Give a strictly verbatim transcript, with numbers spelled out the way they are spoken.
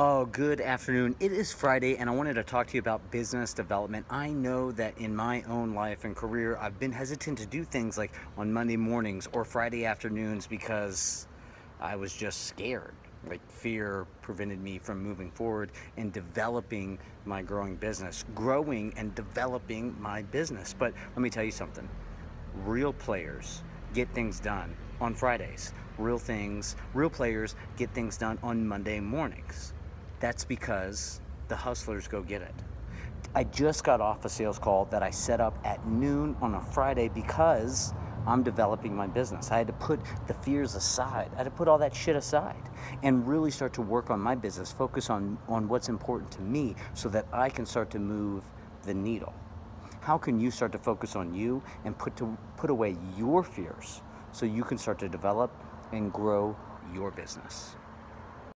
Oh, good afternoon. It is Friday and I wanted to talk to you about business development. I know that in my own life and career, I've been hesitant to do things like on Monday mornings or Friday afternoons because I was just scared. Like fear prevented me from moving forward and developing my growing business, growing and developing my business. But let me tell you something, real players get things done on Fridays. Real things, real players get things done on Monday mornings. That's because the hustlers go get it. I just got off a sales call that I set up at noon on a Friday because I'm developing my business. I had to put the fears aside. I had to put all that shit aside and really start to work on my business, focus on, on what's important to me so that I can start to move the needle. How can you start to focus on you and put, to, put away your fears so you can start to develop and grow your business?